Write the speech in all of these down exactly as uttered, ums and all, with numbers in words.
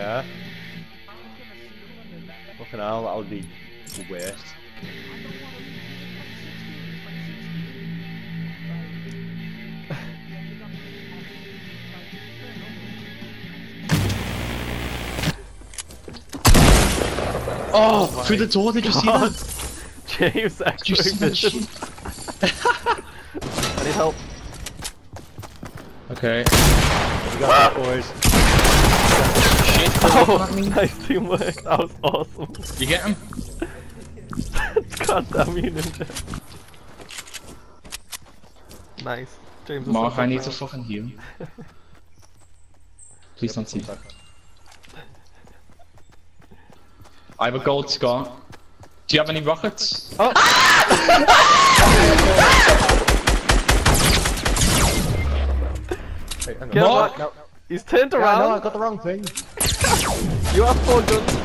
Yeah. Fucking hell, that would be weird. Oh, oh through the door, did you God. see that? James, actually, I need help. Okay. We got that, boys. Shit. Oh, nice teamwork. That was awesome. You get him? God damn you, ninja. Nice. James, Mark, I need to fucking heal. Please don't see that. I have a gold scar. Do you have any rockets? Oh! Wait, hang on. Get Mark! No, no. He's turned around! Yeah, no, I got the wrong thing. You have four guns.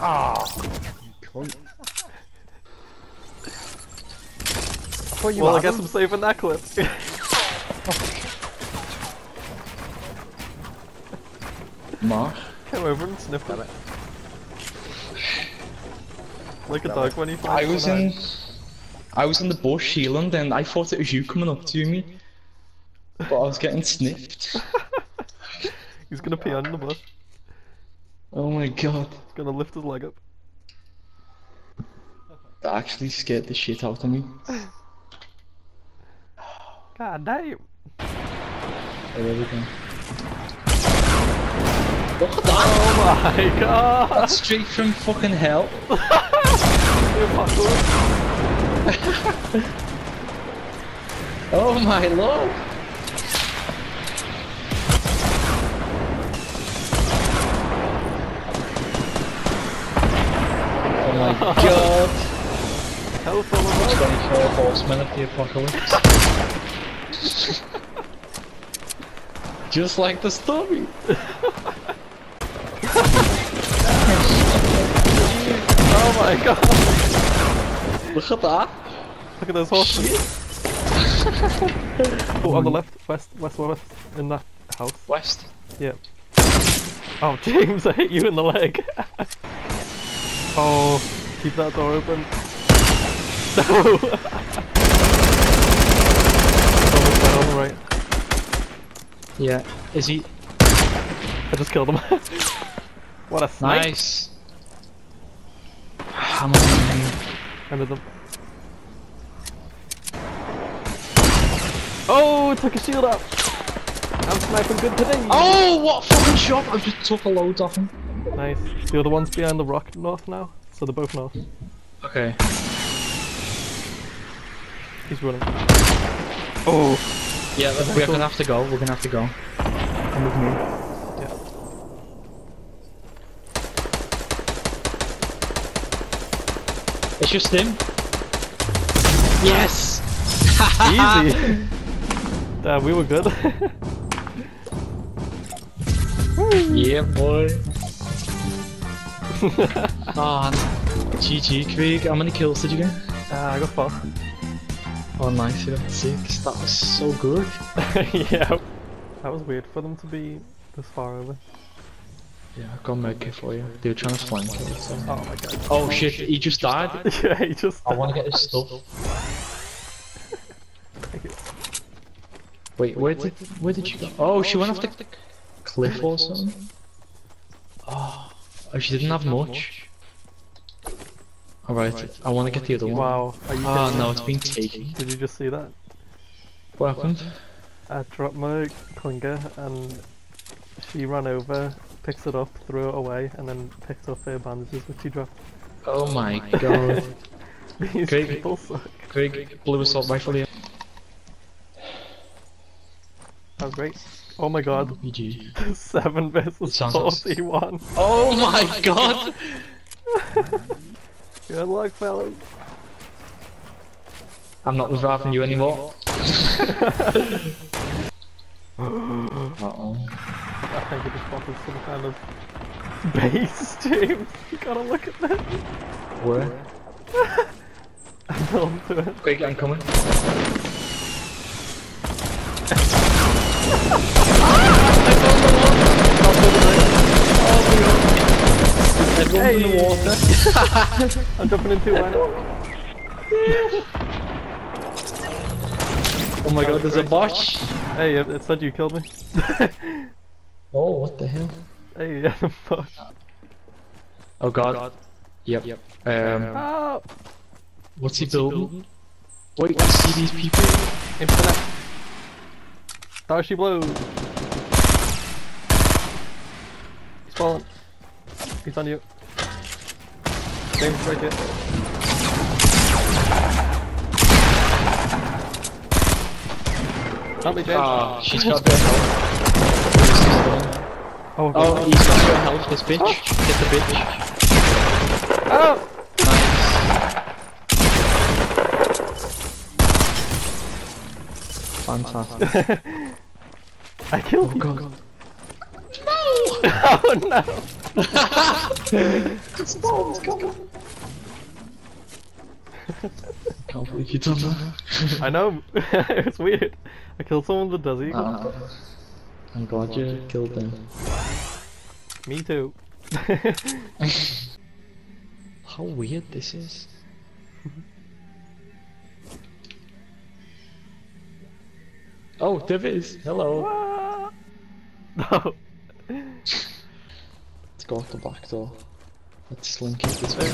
Ah! Oh, I you well, I guess them? I'm saving that clip. Mark? Come over and sniff at it. Like a dog when he I was in, I was in the bush healing, and I thought it was you coming up to me, but I was getting sniffed. He's gonna pee on the bush. Oh my god! He's gonna lift his leg up. That actually scared the shit out of me. God damn! Everything. Look at that! Oh my god! That's straight from fucking hell. Oh my lord! Oh my god! twenty-four horsemen of the apocalypse. Just like the story! Oh my god! Look at that! Look at those horses! Oh, on the left, west, west, west, in that house. West? Yeah. Oh, James, I hit you in the leg! Oh, keep that door open. No! On the right. Yeah, is he? I just killed him. What a snipe! Nice! I'm on you. Under them. Oh, took a shield up! I'm sniping good today! Oh, what fucking shot! I just took a load off him. Nice. The other one's behind the rock north now, so they're both north. Okay. He's running. Oh! Yeah, we're cool. gonna have to go, we're gonna have to go. Come with me. It's just him. Yes! Easy! Damn, we were good. Yeah, boy. Oh, G G, Krieg. How many kills did you get? Uh, I got four. Oh, nice. You got six. That was so good. Yeah. That was weird for them to be this far over. Yeah, I've got a medkit for you. They were trying to flank it. So. Oh my god. Oh, oh shit, shit, he just died? Yeah, he just died. I want to get his stuff. Wait, where did where did you go? Oh, she went off the cliff or something? Oh, oh she didn't have much. Alright, I want to get the other one. Wow. Oh no, it's been taken. Did you just see that? What happened? I dropped my clinger and she ran over. Picks it up, threw it away, and then picked up her bandages which he dropped. Oh my god. These Krieg, people suck. Krieg blew us up right for you. Oh great. Oh my god. Oh, seven versus forty-one. Awesome. Oh my god! Good luck, fellas. I'm not reviving you anymore. Uh-oh. I think it just spotted some kind of base, James. You gotta look at that. Where? I'm on to it. Quick, I'm coming. Ah! I found the one! head in the water. I'm jumping in too wide. Oh my god, there's a bosh. Hey, it said you killed me. Oh, what the hell? Hey, yeah, the bosh. Oh god. god. Yep. Yep. Um. Oh. What's he building? Wait, I see these people. Infinite. Dashi blow. He's fallen. He's on you. James, right here. Help me, James. Oh, she's got bare health. Oh, oh, he's got bare health, this bitch. Oh. Get the bitch. Oh! Fantastic. I killed oh, you. God. No! Oh no! Storm's coming! I can't believe you done that. I know. It was weird. I killed someone that does eagle. Uh, I'm glad you, you killed them. them. Me too. How weird this is. Oh, there is. Hello. No. Let's go out the back door. Let's slink it this way.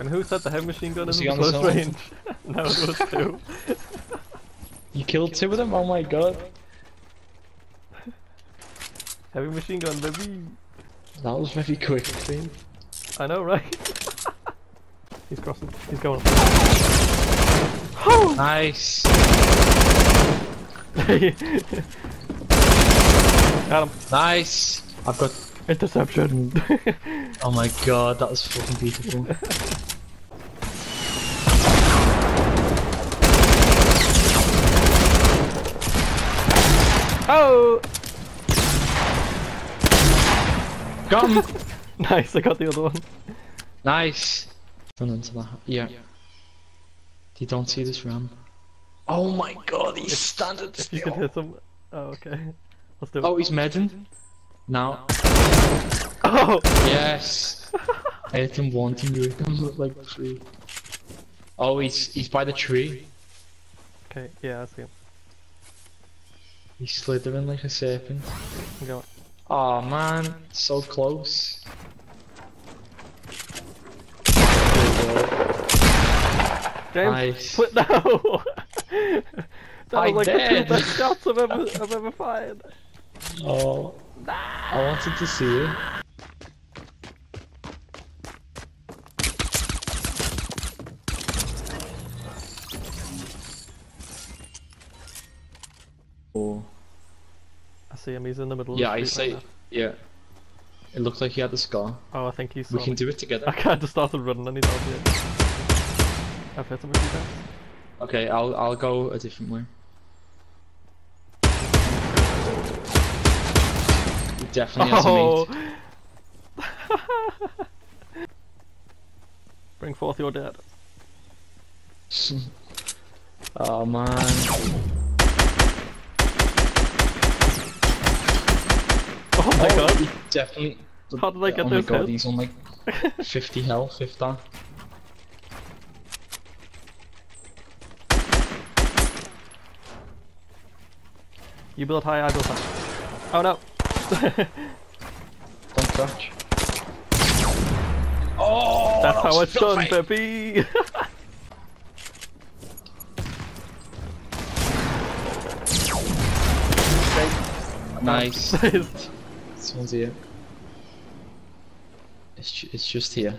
And who said the heavy machine gun is in close range? No, it was two. You killed two of them? Oh my god. Heavy machine gun, baby. That was very quick, dude. I know, right? He's crossing. He's going. Oh! Nice. Got him. Nice. I've got interception. Oh my god, that was fucking beautiful. Oh! Got him. Nice. I got the other one. Nice. Run into that. Yeah. yeah. You don't see this ram. Oh my god, he's standing still. You can hit him. Oh, okay. Let's do it. Oh, he's medding. Now. Oh! Yes! I hit him wanting you. He comes up like the tree. Oh, he's, he's by the tree. Okay, yeah, I see him. He's slithering like a serpent. Oh man, so close. James, nice. Put no! That I was like did. the two best shots I've ever, I've ever fired. Oh, nah. I wanted to see you. Oh, I see him. He's in the middle. Yeah, of the I see. Right yeah, it looks like he had a scar. Oh, I think he's. We can do it together. I can't just start running. I need help here. I've hit him a few times. Okay, I'll I'll go a different way. He definitely has oh. a mate. Bring forth your dead. Oh man. Oh my oh, god. He definitely. How did I get oh those hits? Oh my god, he's on like fifty health, if that. You build high, I build high. Oh no! Don't crouch. Oh! That's how it's done, baby! Nice. This one's here. It's ju it's just here.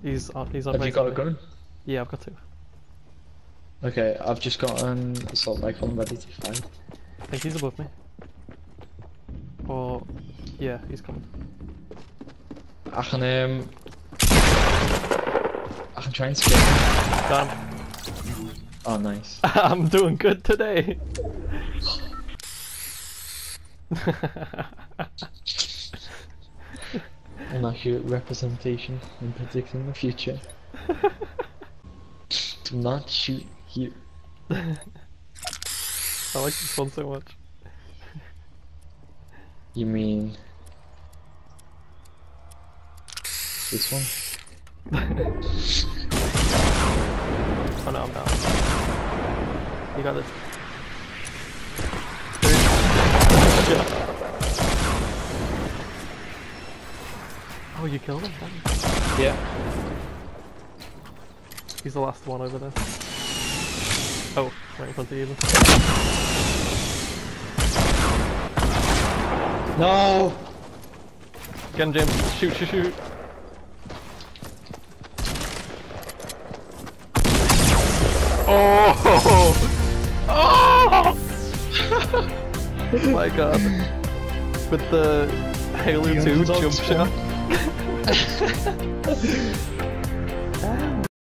He's on, he's on Have you got a gun? Yeah, I've got two. Okay, I've just got an assault rifle ready to fire. I think he's above me. Or... yeah, he's coming. I can um... I can try and scare him. Damn. Oh nice. I'm doing good today! an accurate representation in predicting the future. Do not shoot here. I like this one so much. You mean this one? Oh no, I'm down. You got this. Oh, you killed him? Yeah. He's the last one over there. Oh, right in front of you. No! Get him, James. Shoot, shoot, shoot. Oh! Oh! Oh my god. With the Halo two jump shot.